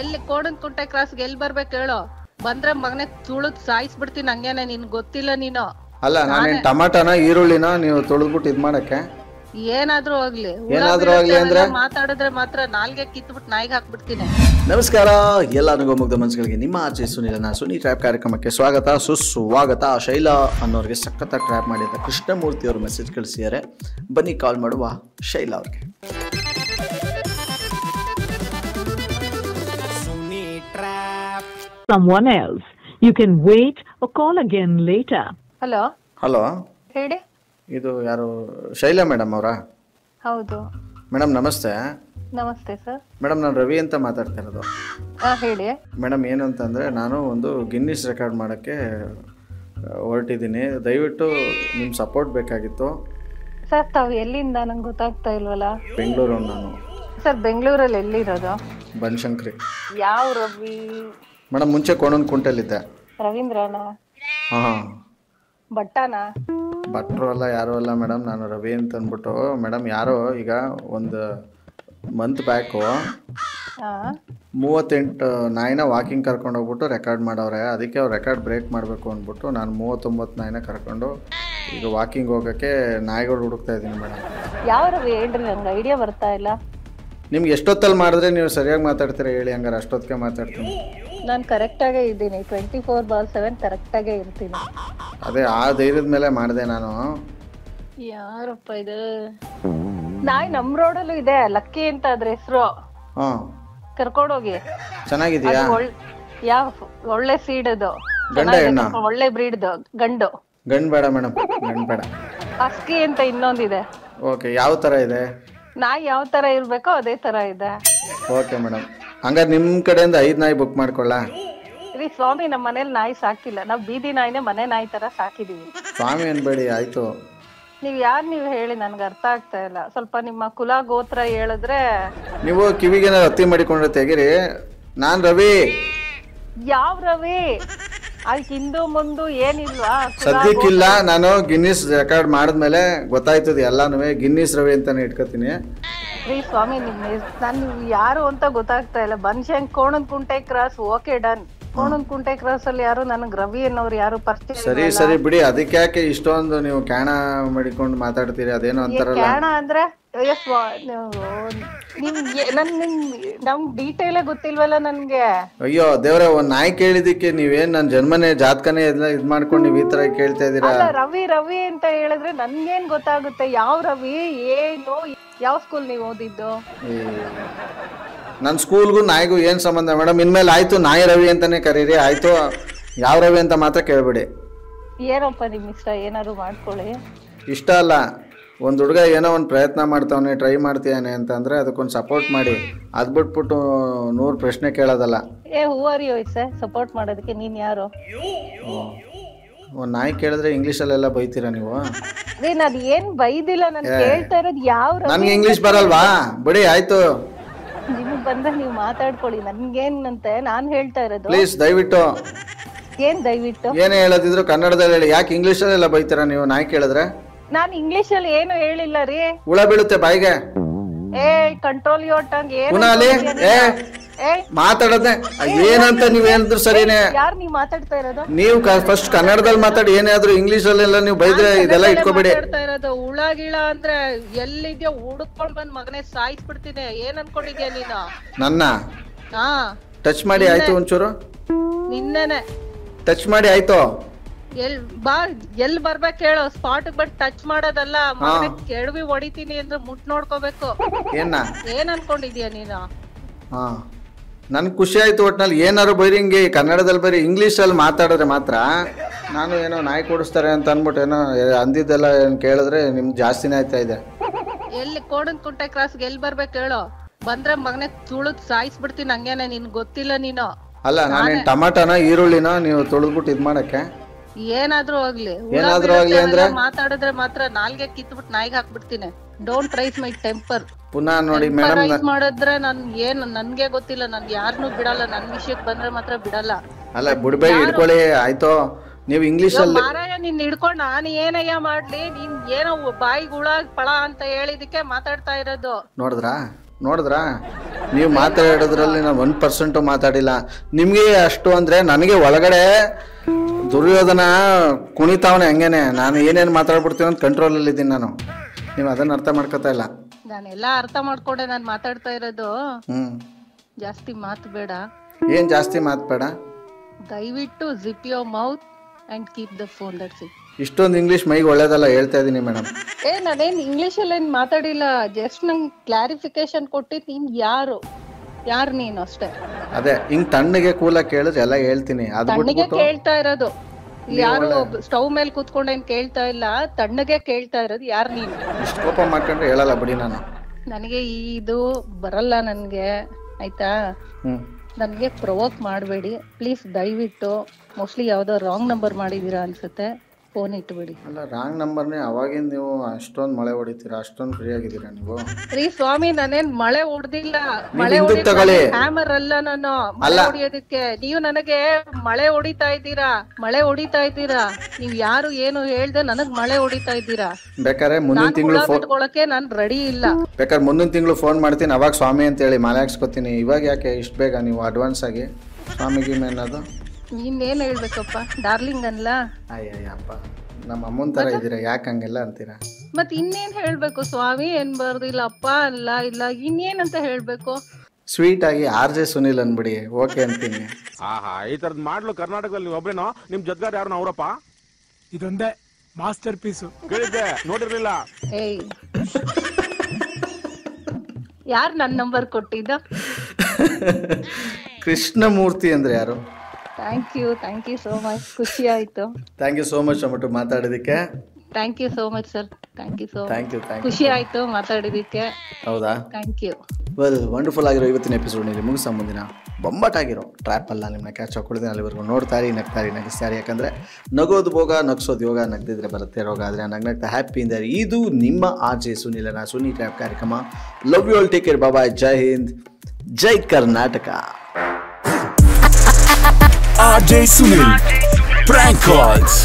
ಎಲ್ಲಿ ಕೋಡನ್ ಕುಂಟೆ ಕ್ರಾಸ್ಗೆ ಎಲ್ಲಿ ಬರ್ಬೇಕು ಹೇಳೋ, ಬಂದ್ರೆ ಮಗನೇ ತುಳುದ್ ಸಾಯಿಸ್ಬಿಡ್ತೀನಿ ಹಂಗೇನೆ, ನಿನ್ ಗೊತ್ತಿಲ್ಲ ನೀನು. ಅಲ್ಲ ನಾನೇನ್ ಟಮಾಟನ ಈರುಳ್ಳಿನ ನೀವು ತೊಳೆದ್ಬಿಟ್ಟು ಇದ್ ಮಾಡಕ್ಕೆ ಏನಾದ್ರೂ ಹೋಗ್ಲಿ ಅಂದ್ರೆ ಮಾತಾಡಿದ್ರೆ ಮಾತ್ರ ನಾಲ್ಗೆ ಕಿತ್ಬಿಟ್ಟು ನಾಯಿಗೆ ಹಾಕ್ಬಿಡ್ತೀನಿ. ನಮಸ್ಕಾರ ಎಲ್ಲ ಮುಗ್ಧ ಮನಸ್ಸುಗಳಿಗೆ, ನಿಮ್ಮ ಆರ್ಜೆ ಸುನಿಲನ ಸುನಿ ಟ್ರ್ಯಾಪ್ ಕಾರ್ಯಕ್ರಮಕ್ಕೆ ಸ್ವಾಗತ ಸುಸ್ವಾಗತ. ಶೈಲಾ ಅನ್ನೋರಿಗೆ ಸಖತ್ ಟ್ರ್ಯಾಪ್ ಮಾಡಿದ ಕೃಷ್ಣಮೂರ್ತಿ ಅವರು ಮೆಸೇಜ್ ಕಳಿಸಿದ್ದಾರೆ. ಬನ್ನಿ ಕಾಲ್ ಮಾಡುವ ಶೈಲಾ ಅವ್ರಿಗೆ. Someone else, you can wait or call again later. Hello. Hello. ಹೇಳಿ. ಇದು ಯಾರು, ಶೈಲಾ ಮೇಡಮ್ ಅವರಾ? ಹೌದು ಮೇಡಮ್, ನಮಸ್ತೆ. ನಮಸ್ತೆ ಸರ್. ಮೇಡಮ್ ನಾನು ರವಿ ಅಂತ ಮಾತಾಡ್ತಾ ಇರೋದು. ಹೇಳಿ ಮೇಡಮ್. ಏನು ಅಂತಂದರೆ, ನಾನು ಒಂದು ಗಿನ್ನಿಸ್ ರೆಕಾರ್ಡ್ ಮಾಡೋಕ್ಕೆ ಹೊರಟಿದ್ದೀನಿ, ದಯವಿಟ್ಟು ನಿಮ್ಮ ಸಪೋರ್ಟ್ ಬೇಕಾಗಿತ್ತು ಸರ್. ತಾವು ಎಲ್ಲಿಂದ ನಂಗೆ ಗೊತ್ತಾಗ್ತಾ ಇಲ್ವಲ್ಲ? ಬೆಂಗಳೂರು. ನಾನು ಸರ್ ಬೆಂಗಳೂರಲ್ಲಿ ಎಲ್ಲಿರೋದು? ಬನಶಂಕರಿ. ಯಾವ ರವಿ ಮೇಡಮ್? ಮುಂಚೆ ಕೋಣನ್ ಕುಂಟೆಲ್ಲಿದ್ದೆ. ರವೀಂದ್ರನ? ಹಾಂ. ಭಟ್ಟನ? ಭಟ್ರು ಅಲ್ಲ, ಯಾರು ಅಲ್ಲ ಮೇಡಮ್, ನಾನು ರವಿ ಅಂತ ಅಂದ್ಬಿಟ್ಟು. ಮೇಡಮ್ ಯಾರೋ ಈಗ ಒಂದು ಮಂತ್ ಬ್ಯಾಕು 38 ನಾಯಿನ ವಾಕಿಂಗ್ ಕರ್ಕೊಂಡು ಹೋಗ್ಬಿಟ್ಟು ರೆಕಾರ್ಡ್ ಮಾಡವ್ರೆ. ಅದಕ್ಕೆ ಅವ್ರು ರೆಕಾರ್ಡ್ ಬ್ರೇಕ್ ಮಾಡಬೇಕು ಅಂದ್ಬಿಟ್ಟು ನಾನು 39 ನಾಯಿನ ಕರ್ಕೊಂಡು ಈಗ ವಾಕಿಂಗ್ ಹೋಗೋಕ್ಕೆ ನಾಯಿಗಳು ಹುಡುಕ್ತಾ ಇದ್ದೀನಿ ಮೇಡಮ್. ಯಾವ ರವಿ ಹೇಳ್ರಿ, ನಂಗೆ ಐಡಿಯಾ ಬರ್ತಾ ಇಲ್ಲ. ನಿಮ್ಗೆ ಎಷ್ಟೊತ್ತಲ್ಲಿ ಮಾಡಿದ್ರೆ ನೀವು ಸರಿಯಾಗಿ ಮಾತಾಡ್ತೀರಾ ಹೇಳಿ? ಹಂಗಾರೆ ಅಷ್ಟೊತ್ತಿಗೆ ಮಾತಾಡ್ತೀನಿ ನಾನು. ಕರೆಕ್ಟಾಗೇ ಇದ್ದೀನಿ, 24/7 ಕರೆಕ್ಟಾಗೇ ಇರ್ತೀನಿ. ಅದೇ ಆ ಧೈರ್ಯದ ಮೇಲೆ ಮಾಡಿದೆ ನಾನು. ಯಾರಪ್ಪ ಇದು ನಾಯಿ? ನಮ್ಮ ರೋಡಲ್ಲೂ ಇದೆ, ಲಕ್ಕಿ ಅಂತ ಅದ್ರ ಹೆಸರು. ಕರ್ಕೊಂಡೋಗಿ. ಚೆನ್ನಾಗಿದೆಯಾ? ಯಾವ ಒಳ್ಳೆ ಸೀಡ್ ಅದು, ಒಳ್ಳೆ ಬ್ರೀಡ್ದು. ಗಂಡು? ಗಂಡು ಬೇಡ ಮೇಡಮ್, ಗಂಡು ಬೇಡ. ಅಸ್ಕಿ ಅಂತ ಇನ್ನೊಂದಿದೆ. ಓಕೆ. ಯಾವ ಥರ ಇದೆ ನಾಯಿ? ಯಾವ ಥರ ಇರಬೇಕೋ ಅದೇ ಥರ ಇದೆ. ಓಕೆ ಮೇಡಮ್, ಹಂಗಾರೆ ನಿಮ್ಮ ಕಡೆಯಿಂದ 5 ನಾಯಿ ಬುಕ್ ಮಾಡ್ಕೊಳ್ಳಾ? ರೀ ಸ್ವಾಮಿ, ನಮ್ಮ ಮನೇಲಿ ನಾಯಿ ಸಾಕಿಲ್ಲ, ನಾವು ಬೀದಿ ನಾಯಿನೇ ಮನೆ ನಾಯಿ ಥರ ಸಾಕಿದ್ದೀವಿ. ಸ್ವಾಮಿ ಅನ್ಬೇಡಿ ಆಯಿತು. ನೀವು ಯಾರು ನೀವು ಹೇಳಿ, ನನಗೆ ಅರ್ಥ ಆಗ್ತಾ ಇಲ್ಲ. ಸ್ವಲ್ಪ ನಿಮ್ಮ ಕುಲ ಗೋತ್ರ ಹೇಳಿದ್ರೆ. ನೀವು ಕಿವಿಗೇನ ಹತ್ತಿ ಮಾಡಿಕೊಂಡ್ರೆ ತೆಗೀರಿ. ನಾನು ರವಿ. ಯಾವ ರವಿ? ಅಲ್ಲಿ ಹಿಂದೂ ಮುಂದು ಏನಿಲ್ವಾ ಸದ್ಯಕ್ಕಿಲ್ಲ. ನಾನು ಗಿನ್ನಿಸ್ ರೆಕಾರ್ಡ್ ಮಾಡಿದ್ಮೇಲೆ ಗೊತ್ತಾಯ್ತದೆ ಎಲ್ಲಾನು ಗಿನ್ನಿಸ್ ರವಿ ಅಂತಾನೆ ಇಟ್ಕೋತೀನಿ. ರೀ ಸ್ವಾಮಿ, ನಿಮ್ಮ ನಾನು ಯಾರು ಅಂತ ಗೊತ್ತಾಗ್ತಾ ಇಲ್ಲ. ಬನ್ಶಂಗ್ ಕೋಣನ್ ಕುಂಟೆ ಕ್ರಾಸ್. Okay done. ಕೋಣನ್ ಕುಂಟೆ ಕ್ರಾಸ್ ಅಲ್ಲಿ ಯಾರು ನನಗೆ ರವಿ ಅನ್ನೋರು ಯಾರು ಪರಿಚಯ? ಸರಿ ಸರಿ ಬಿಡಿ, ಅದಕ್ಕೆ ಯಾಕೆ ಇಷ್ಟೊಂದು ನೀವು ಕ್ಯಾಣ ಮಾಡಿಕೊಂಡು ಮಾತಾಡ್ತೀರಿ? ಅದೇನೋ ಅಂತಾರಲ್ಲ ಕ್ಯಾಣ ಅಂದ್ರೆ. ಅಯ್ಯೋ ದೇವ್ರೆ, ಒಂದ್ ನಾಯಿ ಕೇಳಿದಿಕ್ಕೆ ನೀವೇನ್ ನನ್ ಜನ್ಮನೆ ಜಾತಕನೇ ಇದ್ ಮಾಡ್ಕೊಂಡು ನೀವ್ ಈ ತರ ಕೇಳ್ತಾ ಇದೀರಾ? ರವಿ ರವಿ ಅಂತ ಹೇಳಿದ್ರೆ ನನ್ಗೇನ್ ಗೊತ್ತಾಗುತ್ತೆ ಯಾವ ರವಿ ಏನು? ಯಾವ ಸ್ಕೂಲ್ ನೀವ್ ಓದಿದ್ದು? ನನ್ ಸ್ಕೂಲ್ಗೂ ನಾಯಿಗೂ ಏನ್ ಸಂಬಂಧ ಮೇಡಮ್? ಇನ್ಮೇಲೆ ಆಯ್ತು ನಾಯಿ ರವಿ ಅಂತಾನೆ ಕರೀರಿ ಆಯ್ತು, ಯಾವ ರವಿ ಅಂತ ಮಾತ್ರ ಕೇಳ್ಬೇಡಿ. ಏನಪ್ಪ ನಿಮ್ ಇಷ್ಟ, ಏನಾದ್ರು ಮಾಡ್ಕೊಳ್ಳಿ. ಇಷ್ಟ ಅಲ್ಲ, ಒಂದು ಹುಡುಗ ಏನೋ ಒಂದು ಪ್ರಯತ್ನ ಮಾಡ್ತಾವನೆ, ಟ್ರೈ ಮಾಡ್ತೀಯಾನೆ ಅಂತಂದರೆ ಅದಕ್ಕೊಂದು ಸಪೋರ್ಟ್ ಮಾಡಿ. ಅದು ಬಿಟ್ಬಿಟ್ಟು 100 ಪ್ರಶ್ನೆ ಕೇಳೋದಲ್ಲ. ಏ ಹೂವಾರಿ ಹೋಯ್ತು ಸರ್, ಸಪೋರ್ಟ್ ಮಾಡೋದಕ್ಕೆ ನೀನು ಯಾರು? ಒಂದು ನಾಯಿ ಕೇಳಿದ್ರೆ ಇಂಗ್ಲೀಷಲ್ಲೆಲ್ಲ ಬೈತೀರಾ ನೀವು? ರೀ ನಾನು ಏನು ಬೈದಿಲ್ಲ, ನಾನು ಕೇಳ್ತಾ ಇರೋದು ಯಾವ ರವಿ. ನನಗೆ ಇಂಗ್ಲೀಷ್ ಬರಲ್ವಾ? ಬಿಡಿ ಆಯಿತು. ನಿಮಗೆ ಬಂದಾಗ ನೀವು ಮಾತಾಡ್ಕೊಳ್ಳಿ, ನನಗೇನಂತೆ ನಾನು ಹೇಳ್ತಾ ಇರೋದು. ಪ್ಲೀಸ್ ದಯವಿಟ್ಟು. ಏನು ದಯವಿಟ್ಟು? ಏನು ಹೇಳೋದಿದ್ರು ಕನ್ನಡದಲ್ಲಿ ಹೇಳಿ, ಯಾಕೆ ಇಂಗ್ಲೀಷಲ್ಲೆಲ್ಲ ಬೈತೀರಾ ನೀವು ನಾಯಿ ಕೇಳಿದ್ರೆ? ನಾನು ಇಂಗ್ಲಿಷ್ ಅಲ್ಲಿ ಏನು ಹೇಳಿಲ್ಲ ರೀ. ಹುಳ ಬೀಳುತ್ತೆ ಬಾಯಿಗೆ. ಏ ಕಂಟ್ರೋಲ್ ಯೋರ್ ಟಂಗ್. ಮಾತಾಡೋದೇ ಏನಂತ ನೀವ್ ಏನಾದ್ರು ಸರಿನೇ? ಯಾರು ನೀವು ಮಾತಾಡ್ತಾ ಇರೋದು? ನೀವು ಫಸ್ಟ್ ಕನ್ನಡದಲ್ಲಿ ಮಾತಾಡಿ, ಏನಾದ್ರು ಇಂಗ್ಲಿಷ್ ಅಲ್ಲೆಲ್ಲ ನೀವು ಬೈದ್ರೆ ಇದೆಲ್ಲ ಇಟ್ಕೋಬೇಡಿ. ಹುಳ ಗಿಳ ಅಂದ್ರೆ ಎಲ್ಲಿದ್ಯಾ ಹುಡುಕೊಂಡ್ ಬಂದ್ ಮಗನೇ ಸಾಯಿಸ್ಬಿಡ್ತಿದ್ದೆ. ಏನ್ ಅನ್ಕೊಂಡಿದ್ಯಾ ನೀನು ನನ್ನ? ಹಾ ಟಚ್ ಮಾಡಿ ಆಯ್ತು, ಒಂಚೂರು ನಿನ್ನೆನೆ ಟಚ್ ಮಾಡಿ ಆಯ್ತು. ಎಲ್ ಬರ್ಬೇಕು ಹೇಳೋ ಸ್ಪಾಟ್, ಬಟ್ ಟಚ್ ಮಾಡೋದಲ್ಲ, ಕೆಡವಿ ಹೊಡಿತೀನಿ ಅಂದ್ರೆ ಮುಟ್ ನೋಡ್ಕೋಬೇಕು. ಏನ್ ಅನ್ಕೊಂಡಿದ್ಯಾ ನೀನು? ನನ್ ಖುಷಿ ಆಯ್ತು. ಒಟ್ನಲ್ಲಿ ಏನಾರು ಬೈರಿ, ಹಿಂಗೆ ಕನ್ನಡದಲ್ಲಿ ಬರೀ, ಇಂಗ್ಲಿಷ್ ಅಲ್ಲಿ ಮಾತಾಡಿದ್ರೆ ಮಾತ್ರ. ನಾನು ಏನೋ ನಾಯಿ ಕೊಡಿಸ್ತಾರೆ ಅಂತ ಅನ್ಬಿಟ್ಟು ಏನೋ ಅಂದಿದ್ದೆಲ್ಲ ಏನ್ ಕೇಳಿದ್ರೆ ನಿಮ್ಗೆ ಜಾಸ್ತಿನೇ ಆಯ್ತಾ ಇದೆ. ಎಲ್ಲಿ ಕೋಡನ್ ಕುಂಟೆ ಕ್ರಾಸ್ಗೆ ಎಲ್ಲಿ ಬರ್ಬೇಕು ಹೇಳೋ, ಬಂದ್ರೆ ಮಗನೇ ತುಳುದ್ ಸಾಯಿಸ್ಬಿಡ್ತೀನಿ ಹಂಗೇನೆ, ನಿನ್ ಗೊತ್ತಿಲ್ಲ ನೀನು. ಅಲ್ಲ ನಾನೇನ್ ಟಮಾಟನ ಈರುಳ್ಳಿನ ನೀವು ತೊಳೆದ್ಬಿಟ್ಟು ಇದ್ ಮಾಡಕ್ಕೆ ಏನಾದ್ರೂ ಹೋಗ್ಲಿ ಅಂದ್ರೆ ಮಾತಾಡಿದ್ರೆ ಮಾತ್ರ ನಾಲ್ಗೆ ಕಿತ್ಬಿಟ್ಟು ನಾಯಿಗೆ ಹಾಕ್ಬಿಡ್ತೀನಿ. Don't tries my temper. ಪುನಃ ನೋಡಿ ಮೇಡಮ್ ಮಾಡಿದ್ರೆ ನಾನು ಏನ್ ನನ್ಗೆ ಗೊತ್ತಿಲ್ಲ, ನನ್ಗೆ ಯಾರನ್ನೂ ಬಿಡಲ್ಲ, ನನ್ ವಿಷಯಕ್ಕೆ ಬಂದ್ರೆ ಮಾತ್ರ ಬಿಡಲ್ಲ. ಅಲ್ಲ ಬಿಡ್ಬೇಡಿ, ಹಿಡ್ಕೊಳ್ಳಿ ಆಯ್ತು. ನೀವ್ ಇಂಗ್ಲಿಷ್ ಅಲ್ಲಿ ಮಾರಾಯ ನಿನ್ ಹಿಡ್ಕೊಂಡ್ ನಾನು ಏನಯ್ಯ ಮಾಡ್ಲಿ? ನೀನ್ ಏನೋ ಬಾಯಿ ಹುಳ ಪಳ ಅಂತ ಹೇಳಿದಕ್ಕೆ ಮಾತಾಡ್ತಾ ಇರೋದು. ನೋಡಿದ್ರಾ ನೀವು ಮಾತಾಡೋದ್ರಲ್ಲಿ ನಾನು 1% ಮಾತಾಡಿಲ್ಲ. ನಿಮಗೆ ಅಷ್ಟು ಅಂದರೆ ನನಗೆ ಒಳಗಡೆ ದುರ್ಯೋಧನ ಕುಣಿತಾವನೆ ಹಂಗೇನೆ, ನಾನು ಏನೇನು ಮಾತಾಡ್ಬಿಡ್ತೀನಿ ಅಂತ ಕಂಟ್ರೋಲಲ್ಲಿದ್ದೀನಿ ನಾನು. ನೀವು ಅದನ್ನು ಅರ್ಥ ಮಾಡ್ಕೋತಾ ಇಲ್ಲ. ನಾನೆಲ್ಲ ಅರ್ಥ ಮಾಡ್ಕೊಂಡೆ. ನಾನು ಮಾತಾಡ್ತಾ ಇರೋದು ಜಾಸ್ತಿ ಮಾತು ಬೇಡ. ಏನು ಜಾಸ್ತಿ ಮಾತು ಬೇಡ? ದಯವಿಟ್ಟು zip your mouth and keep the phone, that's it. ಇಷ್ಟೊಂದು ಇಂಗ್ಲಿಷ್ ಮೈಗೆ ಒಳ್ಳೇದಲ್ಲ, ಹೇಳ್ತಾ ಇದ್ದೀನಿ ಮೇಡಮ್. ಏ ನಾನೇನು ಇಂಗ್ಲೀಷಲ್ಲಿ ಏನು ಮಾತಾಡಿಲ್ಲ, ಜಸ್ಟ್ ನಂಗೆ ಕ್ಲಾರಿಫಿಕೇಶನ್ ಕೊಟ್ಟಿದ್ದು ನೀನು ಯಾರು, ಯಾರು ನೀನು ಅಷ್ಟೇ. ಅದೇ ಹಿಂಗೆ ತಣ್ಣಗೆ ಕೂಲಾಗಿ ಕೇಳಿದ್ರೆ ಎಲ್ಲ ಹೇಳ್ತೀನಿ. ಅದು ತಣ್ಣಗೆ ಕೇಳ್ತಾ ಇರೋದು, ಯಾರು ಸ್ಟವ್ ಮೇಲೆ ಕೂತ್ಕೊಂಡೇನು ಕೇಳ್ತಾ ಇಲ್ಲ, ತಣ್ಣಗೆ ಕೇಳ್ತಾ ಇರೋದು ಯಾರು ನೀನು. ಇಷ್ಟು ಕೋಪ ಮಾಡ್ಕೊಂಡ್ರೆ ಹೇಳಲ್ಲ ಬಿಡಿ ನಾನು. ನನಗೆ ಇದು ಬರಲ್ಲ ನನಗೆ, ಆಯ್ತಾ? ನನಗೆ ಪ್ರೊವೋಕ್ ಮಾಡಬೇಡಿ ಪ್ಲೀಸ್, ದಯವಿಟ್ಟು. ಮೋಸ್ಟ್ಲಿ ಯಾವುದೋ ರಾಂಗ್ ನಂಬರ್ ಮಾಡಿದ್ದೀರಾ ಅನಿಸುತ್ತೆ, ಫೋನ್ ಇಟ್ಬಿಡಿ. ಅಲ್ಲ ರಾಂಗ್ ನಂಬರ್ನೇ ಅವಾಗಿಂದ ನೀವು ಅಷ್ಟೊಂದು ಮಳೆ ಹೊಡಿತೀರಾ, ಅಷ್ಟೊಂದು ಫ್ರೀ ಆಗಿದ್ದೀರಾ ನೀವು. ರೀ ಸ್ವಾಮಿ, ನಾನೇನು ಮಳೆ ಹೊಡೆದಿಲ್ಲ, ಮಳೆ ಹೊಡಿತಗಳಿ ಹ್ಯಾಮರ್ ಅಲ್ಲ ನಾನು ಮಳೆ ಹೊಡಿಯೋದಕ್ಕೆ. ನೀವು ನನಗೆ ಮಳೆ ಹೊಡಿತಾ ಇದ್ದೀರಾ, ಮಳೆ ಹೊಡಿತಾ ಇದ್ದೀರಾ. ನೀವು ಯಾರು ಏನು ಹೇಳ್ದೆ ನನಗ್ ಮಳೆ ಹೊಡಿತಾ ಇದ್ದೀರಾ. ಬೇಕಾದ್ರೆ ಮುಂದಿನ ತಿಂಗಳು ಬಿಟ್ಕೊಳಕ್ಕೆ ನಾನು ರೆಡಿ ಇಲ್ಲ. ಬೇಕಾದ್ರೆ ಮುಂದಿನ ತಿಂಗಳು ಫೋನ್ ಮಾಡ್ತೀನಿ, ಅವಾಗ ಸ್ವಾಮಿ ಅಂತ ಹೇಳಿ ಮಳೆ ಹಾಕ್ಸ್ಕೊತೀನಿ. ಇವಾಗ ಯಾಕೆ ಇಷ್ಟು ಬೇಗ ನೀವು ಅಡ್ವಾನ್ಸ್ ಆಗಿ ಸ್ವಾಮಿಗೆ ಅನ್ನೋದು? ನೀನೇನು ಹೇಳ್ಬೇಕಪ್ಪ, ಡಾರ್ಲಿಂಗ್ ಅಲ್ಲ. ಅಯ್ಯಪ್ಪ, ನಮ್ಮ ಅಮ್ಮನ ತರ ಇದ್ದೀರಾ, ಯಾಕೆ ಹಂಗೆಲ್ಲ ಅಂತೀರಾ? ಮತ್ತೆ ಇನ್ನೇನು ಹೇಳಬೇಕು? ಸ್ವಾಮಿ ಅನ್ಬಾರ್ದು, ಇಲ್ಲ ಅಪ್ಪ ಅಲ್ಲ, ಇಲ್ಲ ಇನ್ನೇನಂತ ಹೇಳಬೇಕು? ಸ್ವೀಟ್ ಆಗಿ ಆರ್ ಜೆ ಸುನಿಲ್ ಅನ್ಬಿಡಿ, ಓಕೆ ಅಂತೀನಿ. ಆಹಾ, ಈ ಥರದ್ ಮಾಡ್ಲು ಕರ್ನಾಟಕದಲ್ಲಿ ನೀವು ಒಬ್ಬರೇನೋ? ನಿಮ್ಮ ಜೊತೆಗಾರ ಯಾರು? ಅವರಪ್ಪ ಇದೊಂದೇ ಮಾಸ್ಟರ್ ಪೀಸು ಕೇಳಿದ್ದೆ, ನೋಡಿರ್ಲಿಲ್ಲ. ಏಯ್, ಯಾರು ನನ್ನ ನಂಬರ್ ಕೊಟ್ಟಿದ್ದ? ಕೃಷ್ಣಮೂರ್ತಿ ಅಂದ್ರೆ ಯಾರು? ಥ್ಯಾಂಕ್ ಯು ಸೋ ಮಚ್, ಖುಷಿ ಆಯ್ತು. ಥ್ಯಾಂಕ್ ಯು ಸೋ ಮಚ್ ಅಂದ್ಬಿಟ್ಟು ಮಾತಾಡಿದಕ್ಕೆ. Thank you so much sir, thank you so much, ಖುಷಿ ಆಯ್ತು ಮಾತಾಡಿದಕ್ಕೆ. ಹೌದಾ? Thank you. ವೆಲ್, ವಂಡರ್ಫುಲ್ ಆಗಿರೋ ಇವತ್ತಿನ ಎಪಿಸೋಡ್ ನೀವು ಮುಗಿಸೋ ಮುಂದಿನ ಬೊಂಬಟ್ಟಾಗಿರೋ ಟ್ರ್ಯಾಪಲ್ಲ ನಿಮ್ಮನ್ನ ಕ್ಯಾಚ್ ಹಾಕೊಳ್ತೀನಿ. ಅಲ್ಲಿವರೆಗೂ ನೋಡ್ತಾರೆ, ನಗ್ತಾರೆ, ನಗಿಸ್ತಾರೆ. ಯಾಕಂದರೆ ನಗೋದು ಭೋಗ, ನಗ್ಸೋದು ಯೋಗ, ನಗ್ದಿದ್ರೆ ಬರುತ್ತೆ ರೋಗ. ಆದರೆ ನಗ್ನಗ್ತಾ ಹ್ಯಾಪಿ ಇಂದರೆ. ಇದು ನಿಮ್ಮ ಆರ್ ಜೆ ಸುನಿಲನ ಸುನಿ ಟ್ರ್ಯಾಪ್ ಕಾರ್ಯಕ್ರಮ. Love you all, take care, ಬಾಬಾ. ಜೈ ಹಿಂದ್, ಜೈ Karnataka. RJ Sunil prank calls.